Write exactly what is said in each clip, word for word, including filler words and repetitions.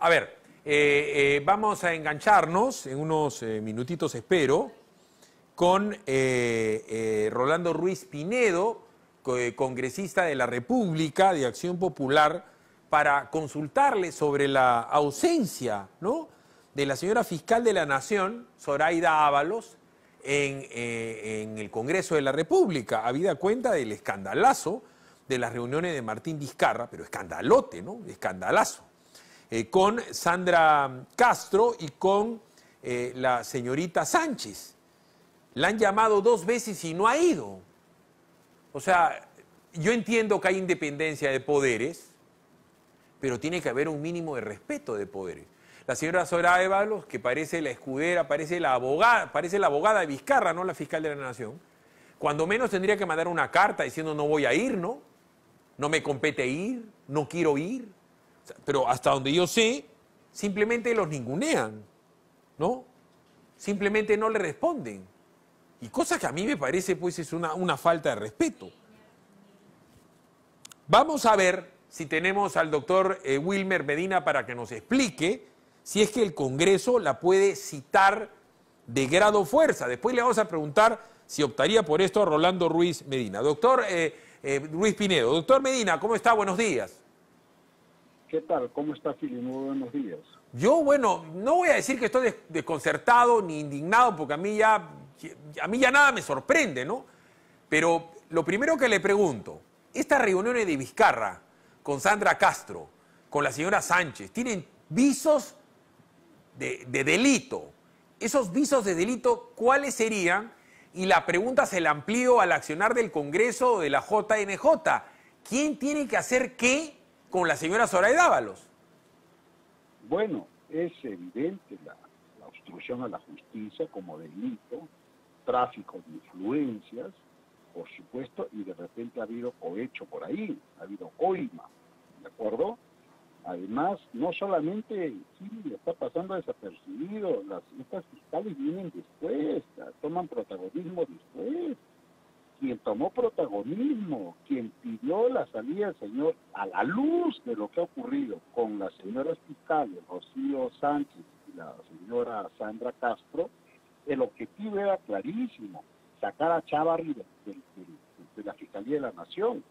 A ver, eh, eh, vamos a engancharnos en unos eh, minutitos, espero, con eh, eh, Rolando Ruiz Pinedo, eh, congresista de la República de Acción Popular, para consultarle sobre la ausencia, ¿no?, de la señora fiscal de la Nación, Zoraida Ávalos, en, eh, en el Congreso de la República, habida cuenta del escandalazo de las reuniones de Martín Vizcarra, pero escandalote, ¿no?, escandalazo, eh, con Sandra Castro y con eh, la señorita Sánchez. La han llamado dos veces y no ha ido. O sea, yo entiendo que hay independencia de poderes, pero tiene que haber un mínimo de respeto de poderes. La señora Zoraida Ávalos, que parece la escudera, parece la abogada, parece la abogada de Vizcarra, no la fiscal de la Nación, cuando menos tendría que mandar una carta diciendo no voy a ir, ¿no? No me compete ir, no quiero ir. Pero hasta donde yo sé, simplemente los ningunean, ¿no? Simplemente no le responden. Y cosa que a mí me parece, pues, es una, una falta de respeto. Vamos a ver si tenemos al doctor eh, Wilmer Medina para que nos explique si es que el Congreso la puede citar de grado fuerza. Después le vamos a preguntar si optaría por esto a Rolando Ruiz Medina. Doctor eh, eh, Ruiz Pinedo. Doctor Medina, ¿cómo está? Buenos días. ¿Qué tal? ¿Cómo está, Philip? Muy buenos días. Yo, bueno, no voy a decir que estoy desconcertado ni indignado, porque a mí ya, a mí ya nada me sorprende, ¿no? Pero lo primero que le pregunto, estas reuniones de Vizcarra con Sandra Castro, con la señora Sánchez, tienen visos de, de delito. Esos visos de delito, ¿cuáles serían? Y la pregunta se la amplío al accionar del Congreso o de la J N J. ¿Quién tiene que hacer qué con la señora Zoraida Ávalos? Bueno, es evidente la, la obstrucción a la justicia como delito, tráfico de influencias, por supuesto, y de repente ha habido cohecho por ahí, ha habido coima, ¿de acuerdo? Además, no solamente sí, está pasando desapercibido, las, estas fiscales vienen después, toman protagonismo después. Quien tomó protagonismo, quien pidió la salida del señor, a la luz de lo que ha ocurrido con las señoras fiscales, Rocío Sánchez y la señora Sandra Castro, el objetivo era clarísimo, sacar a Chávarry de, de, de, de la Fiscalía de la Nación.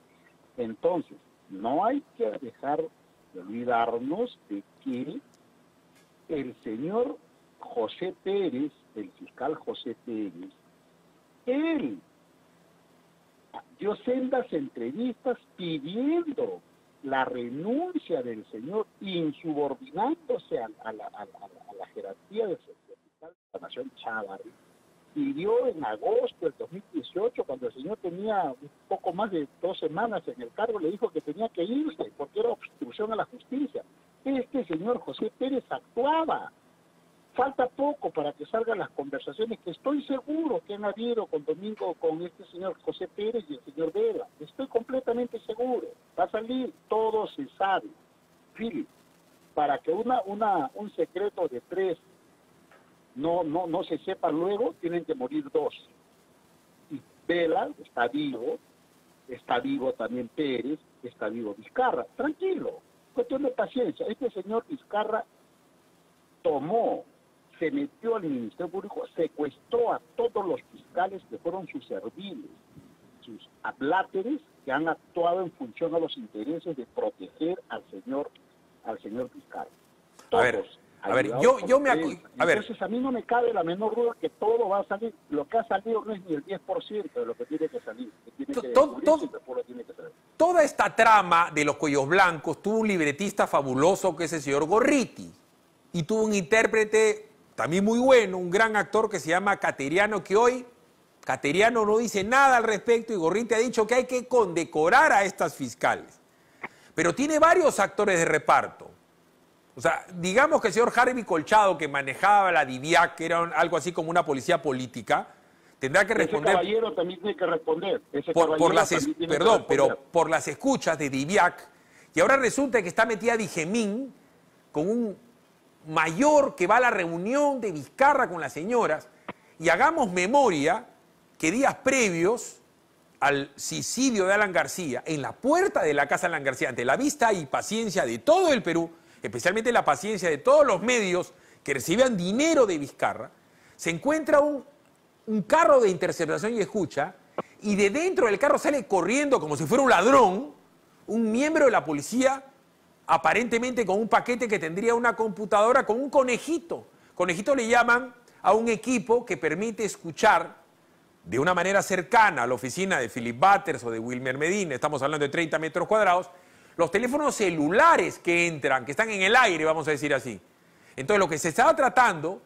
Entonces, no hay que dejar de olvidarnos de que el señor José Pérez, el fiscal José Pérez, él dio sendas entrevistas pidiendo la renuncia del señor, insubordinándose a, a, la, a, la, a la jerarquía del fiscal de la Nación Chávarry. Pidió en agosto del dos mil dieciocho, cuando el señor tenía un poco más de dos semanas en el cargo, le dijo que tenía que irse porque era obstrucción a la justicia. Este señor José Pérez actuaba. Falta poco para que salgan las conversaciones que estoy seguro que han habido con Domingo, con este señor José Pérez y el señor Vela. Estoy completamente seguro. Va a salir, todo se sabe. Philip, para que una, una, un secreto de tres no, no, no se sepa luego, tienen que morir dos. Y Vela está vivo, está vivo también Pérez, está vivo Vizcarra. Tranquilo, cuestión de paciencia. Este señor Vizcarra tomó, se metió al Ministerio Público, secuestró a todos los fiscales que fueron sus serviles, sus abláteres que han actuado en función a los intereses de proteger al señor, al señor Vizcarra. Todos. A ver. A ver, yo, yo me acu... a ver. Entonces a mí no me cabe la menor duda que todo va a salir. Lo que ha salido no es ni el diez por ciento de lo que tiene que salir. Toda esta trama de los cuellos blancos tuvo un libretista fabuloso que es el señor Gorriti. Y tuvo un intérprete también muy bueno, un gran actor que se llama Cateriano, que hoy Cateriano no dice nada al respecto y Gorriti ha dicho que hay que condecorar a estas fiscales. Pero tiene varios actores de reparto. O sea, digamos que el señor Harvey Colchado, que manejaba la Diviac, que era un, algo así como una policía política, tendrá que responder... Ese caballero también tiene que responder. Ese por, por las es, tiene perdón, que responder. Pero por las escuchas de Diviac. Y ahora resulta que está metida Digemín con un mayor que va a la reunión de Vizcarra con las señoras. Y hagamos memoria que días previos al suicidio de Alan García, en la puerta de la casa de Alan García, ante la vista y paciencia de todo el Perú, especialmente la paciencia de todos los medios que recibían dinero de Vizcarra, se encuentra un, un carro de interceptación y escucha, y de dentro del carro sale corriendo como si fuera un ladrón, un miembro de la policía, aparentemente con un paquete que tendría una computadora con un conejito. Conejito le llaman a un equipo que permite escuchar de una manera cercana a la oficina de Philip Butters o de Wilmer Medina, estamos hablando de treinta metros cuadrados, los teléfonos celulares que entran, que están en el aire, vamos a decir así. Entonces lo que se estaba tratando,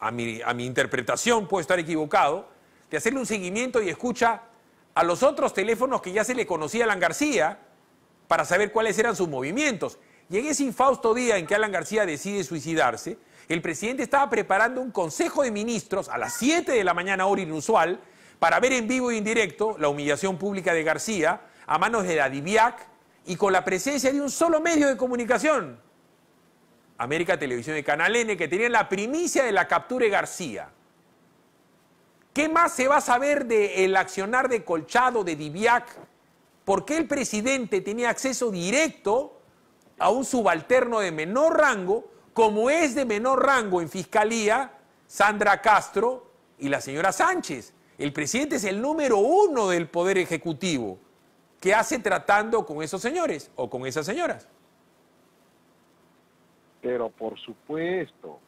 a mi, a mi interpretación, puedo estar equivocado, de hacerle un seguimiento y escucha a los otros teléfonos que ya se le conocía a Alan García para saber cuáles eran sus movimientos. Y en ese infausto día en que Alan García decide suicidarse, el presidente estaba preparando un consejo de ministros a las siete de la mañana, hora inusual, para ver en vivo e indirecto la humillación pública de García a manos de la Diviac y con la presencia de un solo medio de comunicación, América Televisión y Canal N, que tenían la primicia de la captura de García. ¿Qué más se va a saber del accionar de Colchado, de Diviac? ¿Por qué el presidente tenía acceso directo a un subalterno de menor rango, como es de menor rango en Fiscalía Sandra Castro y la señora Sánchez? El presidente es el número uno del Poder Ejecutivo. ¿Qué hace tratando con esos señores o con esas señoras? Pero por supuesto,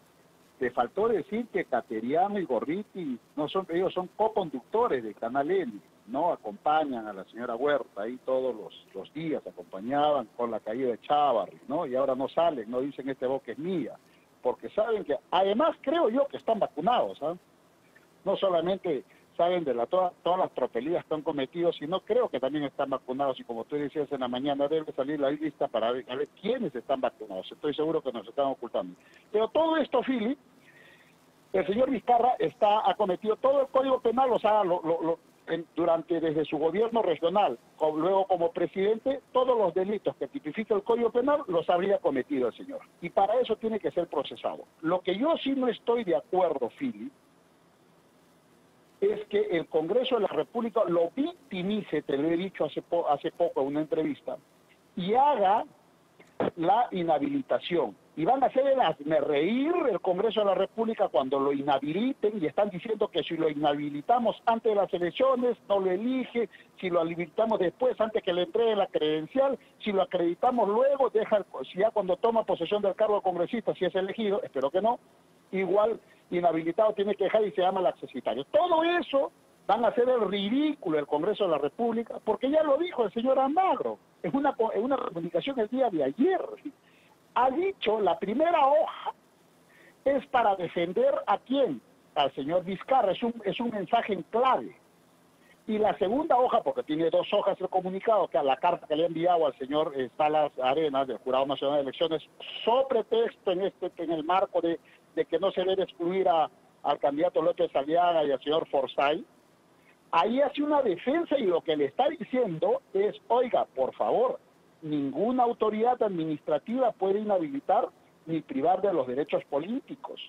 te faltó decir que Cateriano y Gorriti, no son, ellos son co-conductores de Canal N, ¿no? Acompañan a la señora Huerta ahí todos los, los días, acompañaban con la caída de Chávarry, ¿no? Y ahora no salen, no dicen este boca es mía, porque saben que, además creo yo que están vacunados, ¿ah? ¿eh? No solamente saben de la, toda, todas las tropelías que han cometido, sino creo que también están vacunados, y como tú decías en la mañana, debe salir la lista para ver, a ver quiénes están vacunados, estoy seguro que nos están ocultando. Pero todo esto, Philip, el señor Vizcarra está, ha cometido todo el Código Penal, o sea, lo, lo, lo, en, durante, desde su gobierno regional, con, luego como presidente, todos los delitos que tipifica el Código Penal los habría cometido el señor, y para eso tiene que ser procesado. Lo que yo sí no estoy de acuerdo, Philip, es que el Congreso de la República lo victimice, te lo he dicho hace, po hace poco en una entrevista, y haga la inhabilitación. Y van a hacer el hazmerreír el Congreso de la República cuando lo inhabiliten, y están diciendo que si lo inhabilitamos antes de las elecciones, no lo elige, si lo habilitamos después, antes que le entreguen la credencial, si lo acreditamos luego, deja el, si ya cuando toma posesión del cargo de congresista, si es elegido, espero que no, igual inhabilitado tiene que dejar y se llama el accesitario. Todo eso van a hacer el ridículo del Congreso de la República, porque ya lo dijo el señor Almagro, en una, en una comunicación el día de ayer, ha dicho la primera hoja es para defender a quién, al señor Vizcarra, es un, es un mensaje en clave. Y la segunda hoja, porque tiene dos hojas el comunicado, que a la carta que le ha enviado al señor eh, Salas Arenas del Jurado Nacional de Elecciones, sobre texto en, este, en el marco de, de que no se debe excluir a, al candidato López Aliaga y al señor Forsyth, ahí hace una defensa y lo que le está diciendo es, oiga, por favor, ninguna autoridad administrativa puede inhabilitar ni privar de los derechos políticos.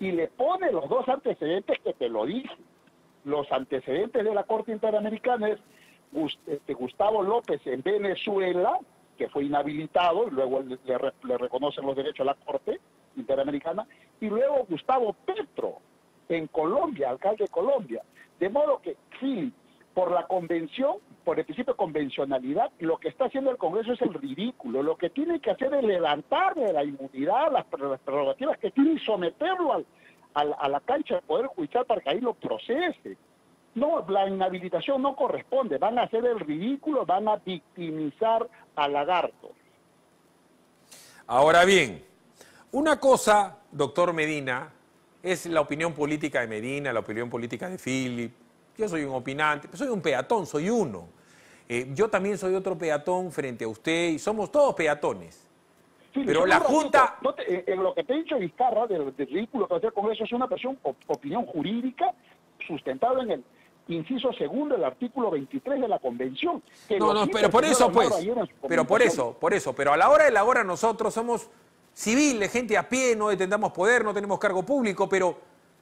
Y le pone los dos antecedentes que te lo dije. Los antecedentes de la Corte Interamericana es Gustavo López en Venezuela, que fue inhabilitado, y luego le, le, le reconocen los derechos a la Corte Interamericana, y luego Gustavo Petro en Colombia, alcalde de Colombia. De modo que, sí, por la convención, por el principio de convencionalidad, lo que está haciendo el Congreso es el ridículo. Lo que tiene que hacer es levantar de la inmunidad las, las prerrogativas que tiene y someterlo al a la cancha del Poder Judicial para que ahí lo procese. No, la inhabilitación no corresponde. Van a hacer el ridículo, van a victimizar a Lagarto. Ahora bien, una cosa, doctor Medina, es la opinión política de Medina, la opinión política de Philip. Yo soy un opinante, soy un peatón, soy uno. Eh, yo también soy otro peatón frente a usted y somos todos peatones. Sí, pero la Junta... No te, en lo que te he dicho, Vizcarra, del, del ridículo que hace el Congreso, es una versión, op, opinión jurídica sustentada en el inciso segundo del artículo veintitrés de la Convención. No, no, pero por eso, pues, pero por eso, por eso, pero a la hora de la hora nosotros somos civiles, gente a pie, no detentamos poder, no tenemos cargo público, pero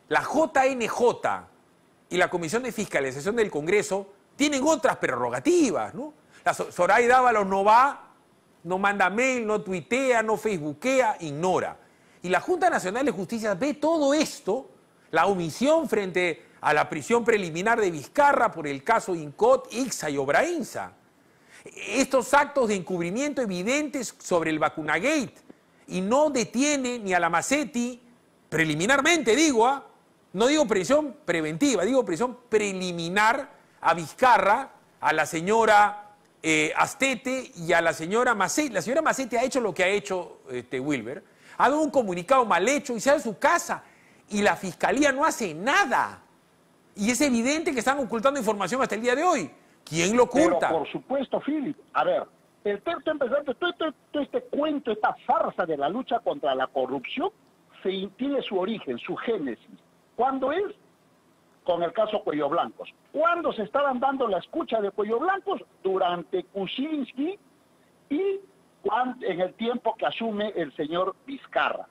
la J N J y la Comisión de Fiscalización del Congreso tienen otras prerrogativas, ¿no? La Zoraida Ávalos no va... no manda mail, no tuitea, no facebookea, ignora. Y la Junta Nacional de Justicia ve todo esto, la omisión frente a la prisión preliminar de Vizcarra por el caso Incot, Ixa y Obrainsa. Estos actos de encubrimiento evidentes sobre el Vacunagate, y no detiene ni a la Mazzetti, preliminarmente digo, ¿eh? no digo prisión preventiva, digo prisión preliminar a Vizcarra, a la señora eh, Astete y a la señora Mazzetti. La señora Mazzetti ha hecho lo que ha hecho este, Wilmer, ha dado un comunicado mal hecho y se ha ido a su casa y la Fiscalía no hace nada. Y es evidente que están ocultando información hasta el día de hoy. ¿Quién lo oculta? Pero por supuesto, Philip. A ver, el texto empezante, todo este, todo este cuento, esta farsa de la lucha contra la corrupción, se, tiene su origen, su génesis. ¿Cuándo es? Con el caso Cuello Blancos. ¿Cuándo se estaban dando la escucha de Cuello Blancos? Durante Kuczynski y en el tiempo que asume el señor Vizcarra.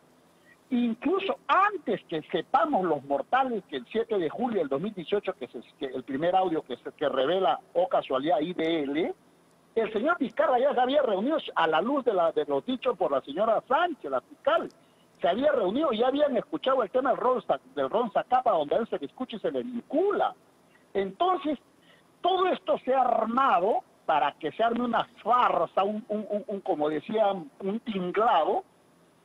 Incluso antes que sepamos los mortales que el siete de julio del dos mil dieciocho, que, se, que el primer audio que, se, que revela, o casualidad, I D L, el señor Vizcarra ya se había reunido a la luz de, la, de los dichos por la señora Sánchez, la fiscal. Se había reunido y ya habían escuchado el tema del Ronza, del Ronza Capa, donde él se le escucha y se le vincula. Entonces, todo esto se ha armado para que se arme una farsa, un, un, un, un como decía, un tinglado.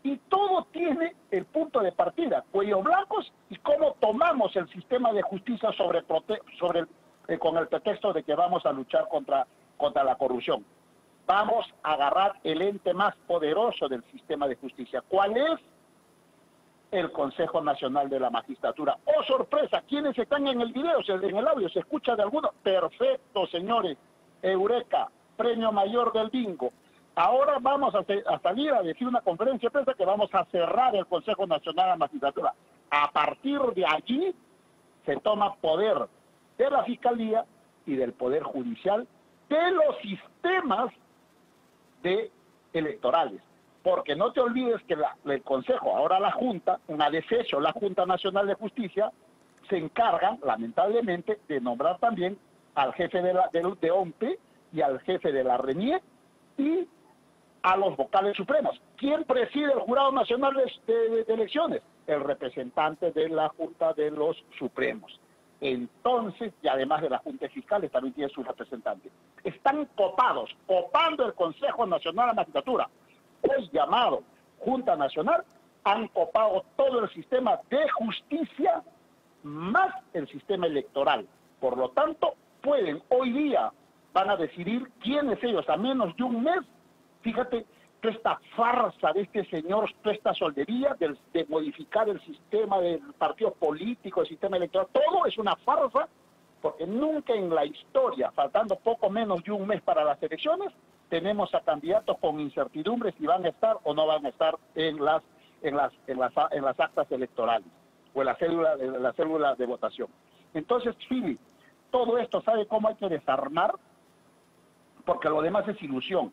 Y todo tiene el punto de partida, Cuello Blancos, y cómo tomamos el sistema de justicia sobre, sobre eh, con el pretexto de que vamos a luchar contra, contra la corrupción. Vamos a agarrar el ente más poderoso del sistema de justicia. ¿Cuál es? El Consejo Nacional de la Magistratura. ¡Oh, sorpresa! ¿Quiénes están en el video, en el audio? ¿Se escucha de alguno? Perfecto, señores. Eureka, premio mayor del bingo. Ahora vamos a, a salir a decir una conferencia de prensa que vamos a cerrar el Consejo Nacional de la Magistratura. A partir de allí se toma poder de la Fiscalía y del Poder Judicial, de los sistemas de electorales. Porque no te olvides que la, el Consejo, ahora la Junta, una deshecho, la Junta Nacional de Justicia, se encargan, lamentablemente, de nombrar también al jefe de, la, de, de O M P y al jefe de la R E N I E y a los vocales supremos. ¿Quién preside el Jurado Nacional de, de, de Elecciones? El representante de la Junta de los Supremos. Entonces, y además de las juntas fiscales, también tiene sus representantes. Están copados, copando el Consejo Nacional de la Magistratura, hoy llamado Junta Nacional, han copado todo el sistema de justicia más el sistema electoral. Por lo tanto, pueden hoy día, van a decidir quiénes ellos, a menos de un mes. Fíjate, toda esta farsa de este señor, toda esta soldería de, de modificar el sistema del partido político, el sistema electoral, todo es una farsa, porque nunca en la historia, faltando poco menos de un mes para las elecciones, tenemos a candidatos con incertidumbre si van a estar o no van a estar en las, en las, en las, en las actas electorales o en la célula, en la célula de votación. Entonces, Philip, todo esto, ¿sabe cómo hay que desarmar? Porque lo demás es ilusión.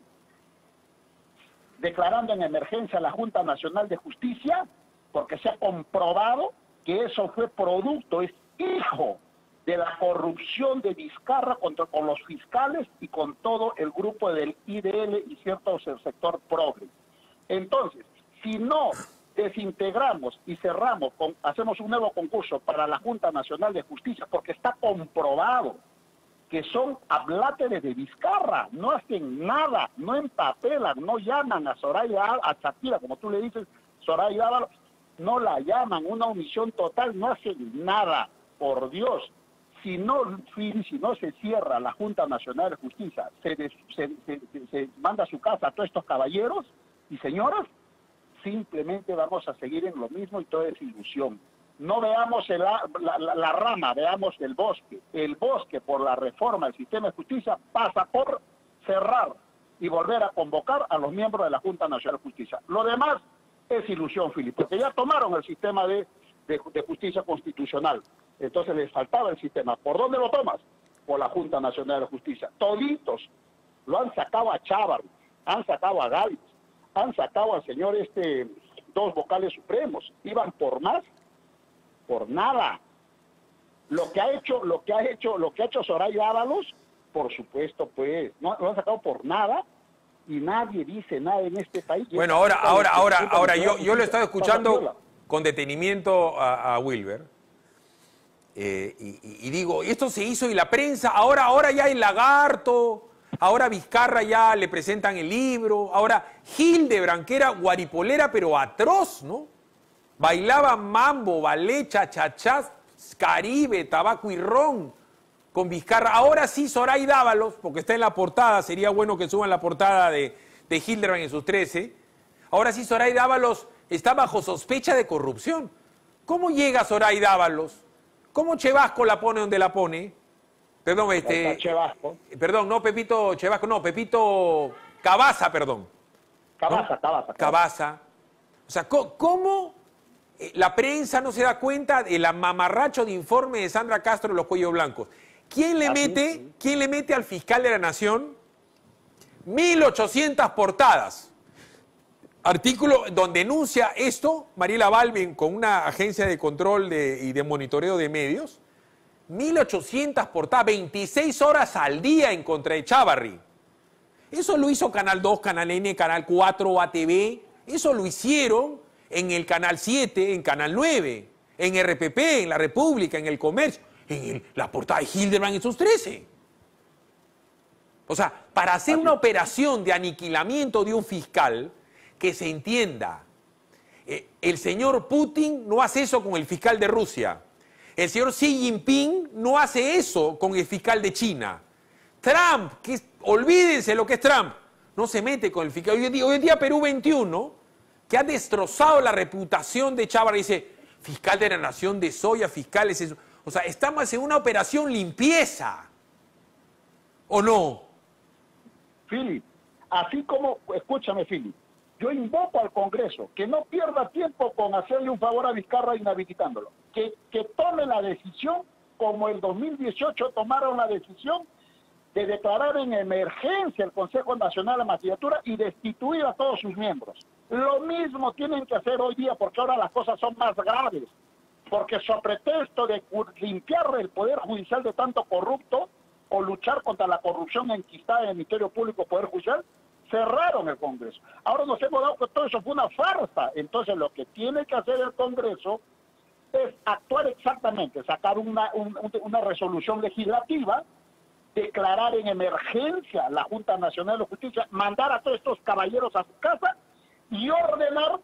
Declarando en emergencia a la Junta Nacional de Justicia, porque se ha comprobado que eso fue producto, es hijo de la corrupción de Vizcarra contra, con los fiscales y con todo el grupo del I D L y cierto sector progre. Entonces, si no desintegramos y cerramos, con, hacemos un nuevo concurso para la Junta Nacional de Justicia, porque está comprobado que son habláteres de Vizcarra, no hacen nada, no empapelan, no llaman a Zoraida, a Shakira, como tú le dices, Zoraida Ávalos, no la llaman, una omisión total, no hacen nada, por Dios. Si no, si no se cierra la Junta Nacional de Justicia, se, des, se, se, se, se manda a su casa a todos estos caballeros y señoras, simplemente vamos a seguir en lo mismo y todo es ilusión. No veamos el, la, la, la rama, veamos el bosque. El bosque, por la reforma del sistema de justicia, pasa por cerrar y volver a convocar a los miembros de la Junta Nacional de Justicia. Lo demás es ilusión, Philip, porque ya tomaron el sistema de, de, de justicia constitucional. Entonces les faltaba el sistema. ¿Por dónde lo tomas? Por la Junta Nacional de Justicia. Toditos lo han sacado a Chávarry, han sacado a Gálvez, han sacado al señor este, dos vocales supremos. Iban por más. Por nada. Lo que ha hecho, lo que ha hecho, lo que ha hecho Zoraida Ávalos, por supuesto, pues, no lo han sacado por nada, y nadie dice nada en este país. Bueno, ahora, ahora, ahora, ahora, yo, yo lo he estado escuchando con detenimiento a, a Wilmer, eh, y, y digo, esto se hizo y la prensa, ahora, ahora ya el lagarto, ahora Vizcarra ya le presentan el libro, ahora Hildebrand, que era guaripolera pero atroz, ¿no? Bailaba mambo, ballet, chachachás, caribe, tabaco y ron con Vizcarra. Ahora sí, Zoraida Ávalos, porque está en la portada, sería bueno que suban la portada de, de Hildebrand en sus trece. Ahora sí, Zoraida Ávalos está bajo sospecha de corrupción. ¿Cómo llega Zoraida Ávalos? ¿Cómo Chevasco la pone donde la pone? Perdón, este... Chevasco. Perdón, no Pepito Chevasco, no, Pepito Cabaza, perdón. Cabaza, ¿no? Cabaza. Cabaza. O sea, ¿cómo la prensa no se da cuenta del mamarracho de informe de Sandra Castro en los cuellos blancos? ¿Quién le mete, quién le mete al fiscal de la Nación mil ochocientas portadas? Artículo donde enuncia esto, Mariela Balvin, con una agencia de control de, y de monitoreo de medios, mil ochocientas portadas, veintiséis horas al día en contra de Chávarry. Eso lo hizo Canal dos, Canal ene, Canal cuatro, A T V, eso lo hicieron en el Canal siete, en Canal nueve, en R P P, en La República, en El Comercio. En el, la portada de Hildebrand en sus trece. O sea, para hacer una operación de aniquilamiento de un fiscal, que se entienda, eh, el señor Putin no hace eso con el fiscal de Rusia, el señor Xi Jinping no hace eso con el fiscal de China, Trump, que olvídense lo que es Trump, no se mete con el fiscal. Hoy en día, hoy en día Perú veintiuno, que ha destrozado la reputación de Chávarry, dice, fiscal de la Nación de Soya, fiscales... Eso. O sea, estamos en una operación limpieza, ¿o no? Philip, así como, escúchame Philip, yo invoco al Congreso que no pierda tiempo con hacerle un favor a Vizcarra inhabilitándolo, que, que tome la decisión como el dos mil dieciocho tomaron la decisión de declarar en emergencia el Consejo Nacional de la Magistratura y destituir a todos sus miembros. Lo mismo tienen que hacer hoy día porque ahora las cosas son más graves. Porque su pretexto de limpiar el Poder Judicial de tanto corrupto o luchar contra la corrupción enquistada en el Ministerio Público Poder Judicial, cerraron el Congreso. Ahora nos hemos dado que todo eso fue una farsa. Entonces lo que tiene que hacer el Congreso es actuar exactamente, sacar una, un, una resolución legislativa, declarar en emergencia la Junta Nacional de Justicia, mandar a todos estos caballeros a su casa y ordenar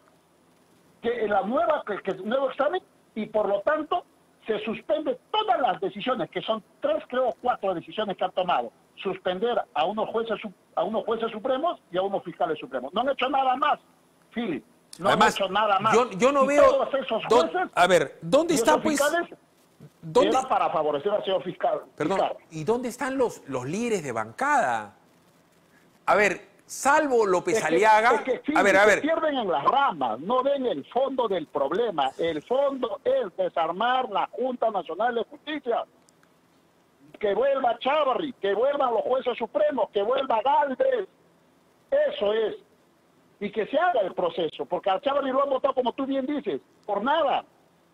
que la nueva, que, que el nuevo examen. Y por lo tanto, se suspende todas las decisiones, que son tres, creo, cuatro decisiones que han tomado. Suspender a unos jueces, a unos jueces supremos y a unos fiscales supremos. No han hecho nada más, Philip. No Además, han hecho nada más. Yo, yo no y veo... Todos esos jueces, don, a ver, ¿dónde están pues...? ¿Dónde era para favorecer al señor fiscal? Perdón, fiscal. ¿Y dónde están los, los líderes de bancada? A ver... Salvo López Aliaga, es que, es que, sí, a ver, a ver. Pierden en las ramas, no ven el fondo del problema. El fondo es desarmar la Junta Nacional de Justicia. Que vuelva Chávarry, que vuelvan los jueces supremos, que vuelva Galvez. Eso es. Y que se haga el proceso, porque a Chávarry lo han votado, como tú bien dices, por nada.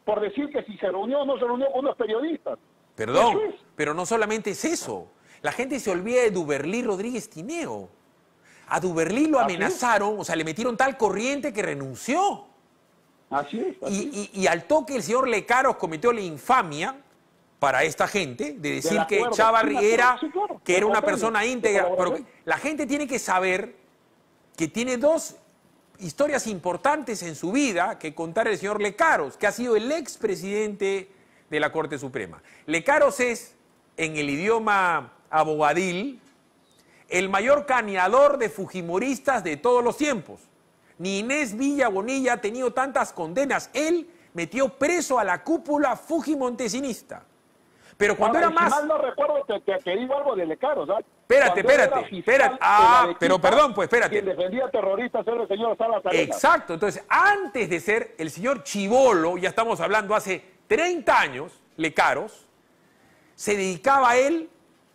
Por decir que si se reunió o no se reunió con unos periodistas. Perdón, es. Pero no solamente es eso. La gente se olvida de Duberlí Rodríguez Tineo. A Duberlí lo amenazaron, o sea, le metieron tal corriente que renunció. Así es. Así y, y, y al toque el señor Lecaros cometió la infamia para esta gente de decir de que Chávarry era, sí, claro, que era una persona íntegra. Pero la gente tiene que saber que tiene dos historias importantes en su vida que contar el señor Lecaros, que ha sido el expresidente de la Corte Suprema. Lecaros es, en el idioma abogadil, el mayor caneador de fujimoristas de todos los tiempos. Ni Inés Villa Bonilla ha tenido tantas condenas. Él metió preso a la cúpula fujimontesinista. Pero cuando ahora, era más... Si mal no recuerdo, te, te, te digo algo de Lecaros. Espérate, espérate, espérate. Ah, Arequipa, pero perdón, pues espérate. Quien defendía a terroristas era el señor Salas Arenas. Exacto. Entonces, antes de ser el señor Chibolo, ya estamos hablando hace treinta años, Lecaros, se dedicaba a él...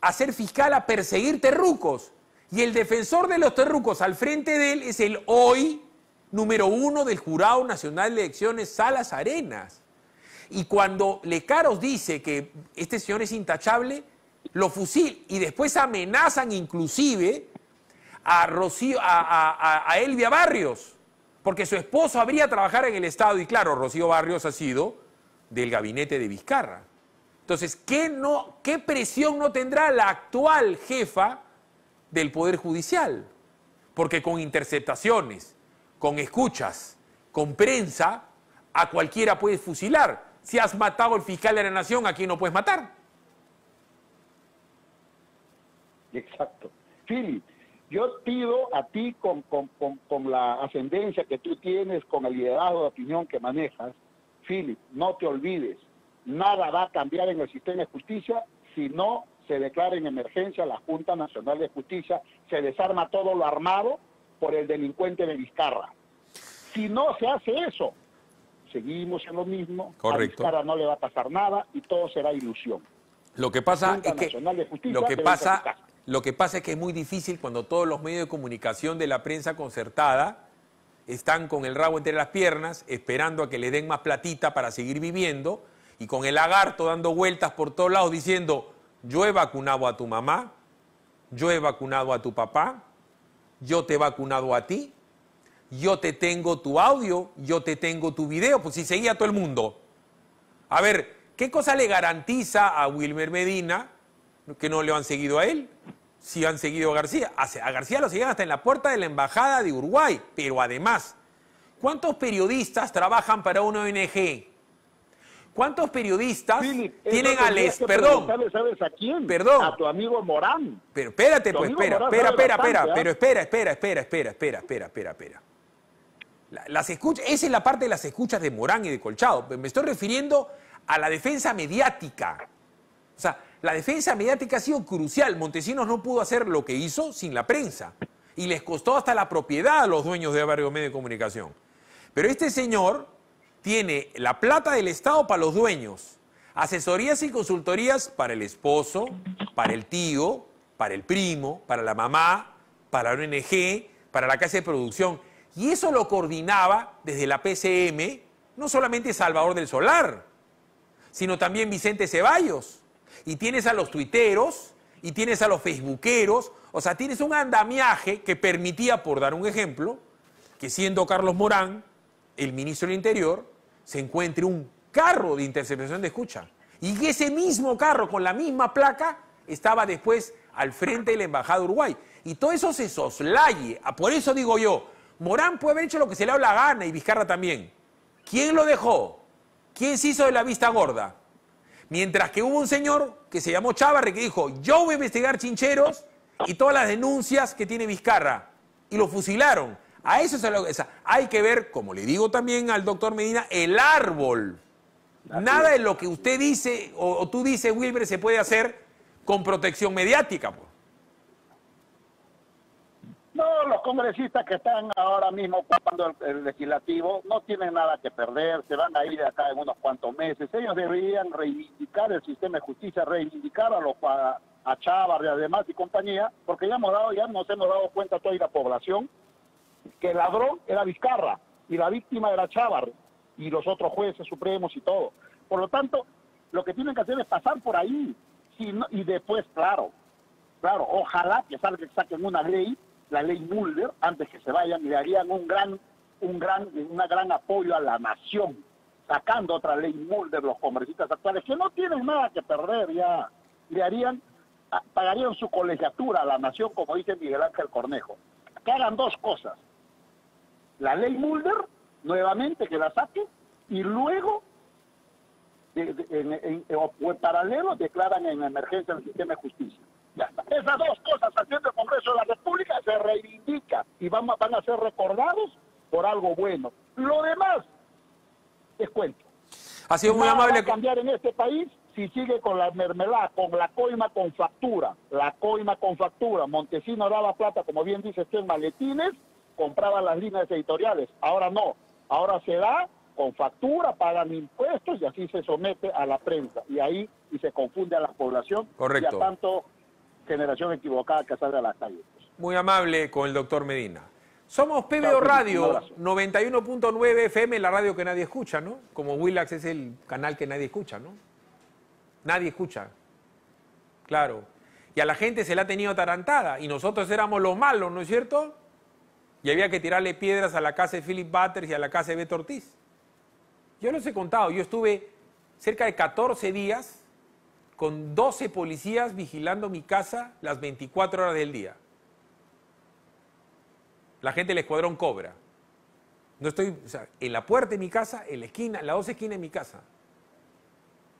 a ser fiscal, a perseguir terrucos. Y el defensor de los terrucos al frente de él es el hoy número uno del Jurado Nacional de Elecciones, Salas Arenas. Y cuando Lecaros dice que este señor es intachable, lo fusil y después amenazan inclusive a, Rocío, a, a, a Elvia Barrios, porque su esposo habría trabajado en el Estado y claro, Rocío Barrios ha sido del gabinete de Vizcarra. Entonces, ¿qué, no, qué presión no tendrá la actual jefa del Poder Judicial? Porque con interceptaciones, con escuchas, con prensa, a cualquiera puedes fusilar. Si has matado al fiscal de la Nación, ¿a quién no puedes matar? Exacto. Philip, yo pido a ti, con, con, con, con la ascendencia que tú tienes, con el liderazgo de opinión que manejas, Philip, no te olvides, nada va a cambiar en el sistema de justicia si no se declara en emergencia la Junta Nacional de Justicia, se desarma todo lo armado por el delincuente de Vizcarra. Si no se hace eso, seguimos en lo mismo, correcto, a Vizcarra no le va a pasar nada y todo será ilusión. Lo que pasa es que, lo que pasa, lo que pasa es que es muy difícil cuando todos los medios de comunicación de la prensa concertada están con el rabo entre las piernas, esperando a que les den más platita para seguir viviendo, y con el lagarto dando vueltas por todos lados diciendo, yo he vacunado a tu mamá, yo he vacunado a tu papá, yo te he vacunado a ti, yo te tengo tu audio, yo te tengo tu video, pues si seguía todo el mundo. A ver, ¿qué cosa le garantiza a Wilmer Medina que no le han seguido a él? Si han seguido a García. A García lo siguen hasta en la puerta de la Embajada de Uruguay, pero además, ¿cuántos periodistas trabajan para una O N G? ¿Cuántos periodistas Philip, tienen al es perdón, ¿sabes a quién? Perdón. A tu amigo Morán. Pero espérate, tu pues, espera, Morán espera, espera, bastante, espera, ¿eh? Pero espera, espera, espera, espera, espera, espera, espera, espera. Las escuchas, esa es la parte de las escuchas de Morán y de Colchado. Me estoy refiriendo a la defensa mediática. O sea, la defensa mediática ha sido crucial. Montesinos no pudo hacer lo que hizo sin la prensa. Y les costó hasta la propiedad a los dueños de varios medios de comunicación. Pero este señor tiene la plata del Estado para los dueños, asesorías y consultorías para el esposo, para el tío, para el primo, para la mamá, para la O N G, para la casa de producción. Y eso lo coordinaba desde la P C M, no solamente Salvador del Solar, sino también Vicente Ceballos. Y tienes a los tuiteros, y tienes a los facebookeros, o sea, tienes un andamiaje que permitía, por dar un ejemplo, que siendo Carlos Morán el ministro del Interior, se encuentre un carro de interceptación de escucha. Y ese mismo carro, con la misma placa, estaba después al frente de la Embajada de Uruguay. Y todo eso se soslaye. Por eso digo yo, Morán puede haber hecho lo que se le da la gana, y Vizcarra también. ¿Quién lo dejó? ¿Quién se hizo de la vista gorda? Mientras que hubo un señor que se llamó Chávarry que dijo, yo voy a investigar chincheros y todas las denuncias que tiene Vizcarra. Y lo fusilaron. A eso se lo, o sea, hay que ver, como le digo también al doctor Medina, el árbol. Nada de lo que usted dice o, o tú dices, Wilmer, se puede hacer con protección mediática. Por. No, los congresistas que están ahora mismo ocupando el, el legislativo no tienen nada que perder, se van a ir de acá en unos cuantos meses. Ellos deberían reivindicar el sistema de justicia, reivindicar a los a, a Chávarry, además y compañía, porque ya hemos dado, ya nos hemos dado cuenta toda la población que el ladrón era Vizcarra y la víctima era Chávarry y los otros jueces supremos y todo. Por lo tanto, lo que tienen que hacer es pasar por ahí si no, y después, claro, claro, ojalá que salga, saquen una ley, la ley Mulder, antes que se vayan y le harían un gran, un gran, una gran apoyo a la nación, sacando otra ley Mulder los congresistas actuales que no tienen nada que perder ya, le harían, pagarían su colegiatura a la nación, como dice Miguel Ángel Cornejo. Que hagan dos cosas. La ley Mulder, nuevamente que la saque, y luego, de, de, en, en, o en paralelo, declaran en emergencia el sistema de justicia. Ya está. Esas dos cosas haciendo el Congreso de la República se reivindica y van, van a ser recordados por algo bueno. Lo demás, les cuento. Ha sido muy amable. Va a cambiar en este país si sigue con la mermelada, con la coima con factura. La coima con factura. Montesinos daba plata, como bien dice, en maletines, compraban las líneas editoriales, ahora no, ahora se da con factura, pagan impuestos y así se somete a la prensa y ahí y se confunde a la población. Correcto. Y a tanto generación equivocada que sale a las calles. Muy amable con el doctor Medina. Somos P B O Radio, noventa y uno punto nueve F M, la radio que nadie escucha, ¿no? Como Willax es el canal que nadie escucha, ¿no? Nadie escucha, claro. y a la gente se la ha tenido atarantada, y nosotros éramos los malos, ¿no es cierto? Y había que tirarle piedras a la casa de Philip Butters y a la casa de Beto Ortiz. Yo los he contado, yo estuve cerca de catorce días con doce policías vigilando mi casa las veinticuatro horas del día. La gente del escuadrón Cobra. No estoy, o sea, en la puerta de mi casa, en la esquina, en la dos esquinas de mi casa.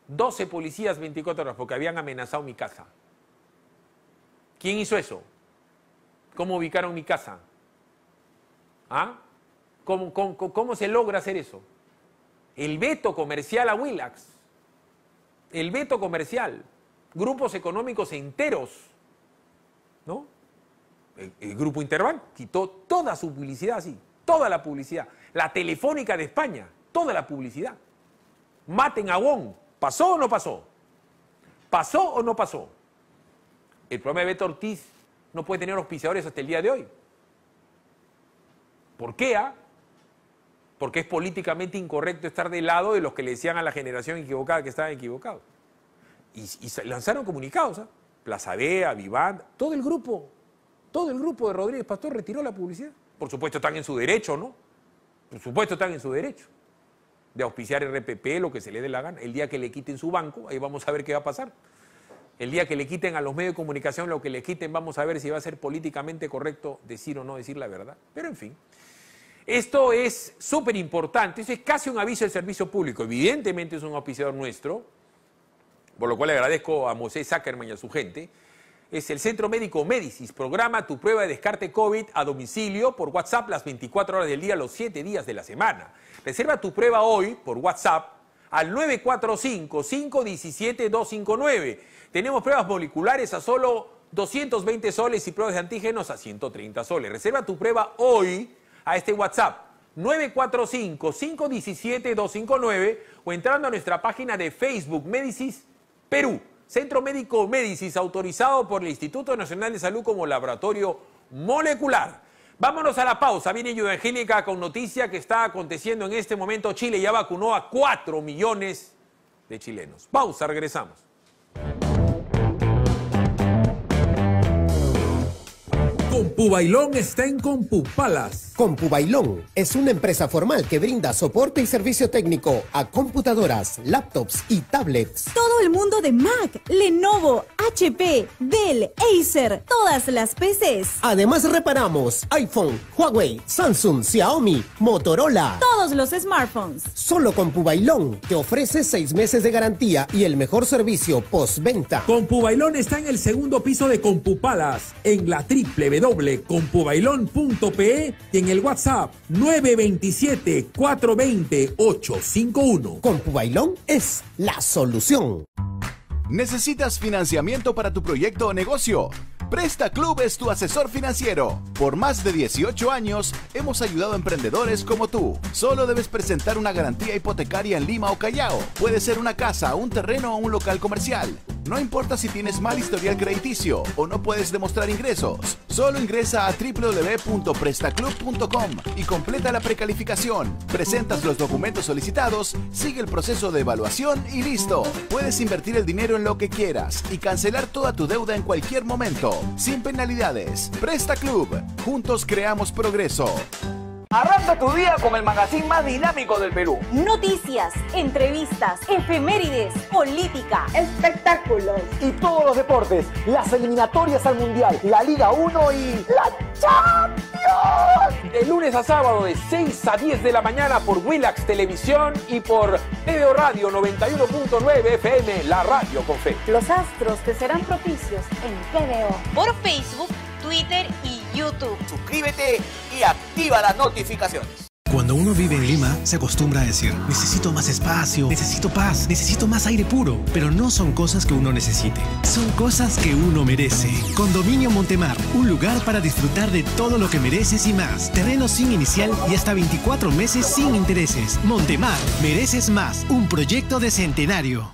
doce policías veinticuatro horas porque habían amenazado mi casa. ¿Quién hizo eso? ¿Cómo ubicaron mi casa? ¿Ah? ¿Cómo, cómo, cómo se logra hacer eso? El veto comercial a Willax. El veto comercial. Grupos económicos enteros. ¿No? El, el grupo Interbank quitó toda su publicidad así. Toda la publicidad. La Telefónica de España. Toda la publicidad. Maten a Wong. ¿Pasó o no pasó? ¿Pasó o no pasó? El programa de Beto Ortiz no puede tener auspiciadores hasta el día de hoy. ¿Por qué? ¿Ah? Porque es políticamente incorrecto estar del lado de los que le decían a la generación equivocada que estaban equivocados. Y, y lanzaron comunicados. ¿Ah? Plaza Vea, Vivanda, todo el grupo. Todo el grupo de Rodríguez Pastor retiró la publicidad. Por supuesto están en su derecho, ¿no? Por supuesto están en su derecho de auspiciar R P P, lo que se le dé la gana. El día que le quiten su banco, ahí vamos a ver qué va a pasar. El día que le quiten a los medios de comunicación lo que le quiten, vamos a ver si va a ser políticamente correcto decir o no decir la verdad. Pero en fin, esto es súper importante. Eso es casi un aviso de servicio público. Evidentemente es un auspiciador nuestro, por lo cual agradezco a Moisés Zuckerman y a su gente. Es el Centro Médico Médicis. Programa tu prueba de descarte COVID a domicilio por WhatsApp las veinticuatro horas del día, los siete días de la semana. Reserva tu prueba hoy por WhatsApp al nueve cuatro cinco, cinco uno siete, dos cinco nueve. Tenemos pruebas moleculares a solo doscientos veinte soles y pruebas de antígenos a ciento treinta soles. Reserva tu prueba hoy a este WhatsApp nueve cuatro cinco, cinco uno siete, dos cinco nueve o entrando a nuestra página de Facebook Médicis Perú. Centro Médico Médicis, autorizado por el Instituto Nacional de Salud como laboratorio molecular. Vámonos a la pausa. Viene Evangélica con noticia que está aconteciendo en este momento. Chile ya vacunó a cuatro millones de chilenos. Pausa, regresamos. Compu Bailón está en Compu Palas. Compu Bailón es una empresa formal que brinda soporte y servicio técnico a computadoras, laptops y tablets. Todo el mundo de Mac, Lenovo, H P, Dell, Acer, todas las P Cs. Además reparamos iPhone, Huawei, Samsung, Xiaomi, Motorola. Todos los smartphones. Solo Compu Bailón te ofrece seis meses de garantía y el mejor servicio postventa. Compu Bailón está en el segundo piso de Compu Palas, en la triple B doble compu bailón punto pe y en el WhatsApp nueve dos siete, cuatro dos cero, ocho cinco uno. Compu Bailón es la solución. ¿Necesitas financiamiento para tu proyecto o negocio? Presta Club es tu asesor financiero. Por más de dieciocho años hemos ayudado a emprendedores como tú. Solo debes presentar una garantía hipotecaria en Lima o Callao. Puede ser una casa, un terreno o un local comercial. No importa si tienes mal historial crediticio o no puedes demostrar ingresos. Solo ingresa a doble u doble u doble u punto prestaclub punto com y completa la precalificación. Presentas los documentos solicitados, sigue el proceso de evaluación y listo. Puedes invertir el dinero en lo que quieras y cancelar toda tu deuda en cualquier momento. Sin penalidades. Presta Club. Juntos creamos progreso. Arranca tu día con el magazine más dinámico del Perú. Noticias, entrevistas, efemérides, política, espectáculos y todos los deportes. Las eliminatorias al Mundial, la Liga uno y la Champions. De lunes a sábado de seis a diez de la mañana por Willax Televisión y por P B O Radio noventa y uno punto nueve F M, la radio con fe. Los astros te serán propicios en P B O. Por Facebook, Twitter y YouTube. Suscríbete y activa las notificaciones. Cuando uno vive en Lima, se acostumbra a decir: necesito más espacio, necesito paz, necesito más aire puro. Pero no son cosas que uno necesite, son cosas que uno merece. Condominio Montemar, un lugar para disfrutar de todo lo que mereces y más. Terreno sin inicial y hasta veinticuatro meses sin intereses. Montemar, mereces más, un proyecto de Centenario.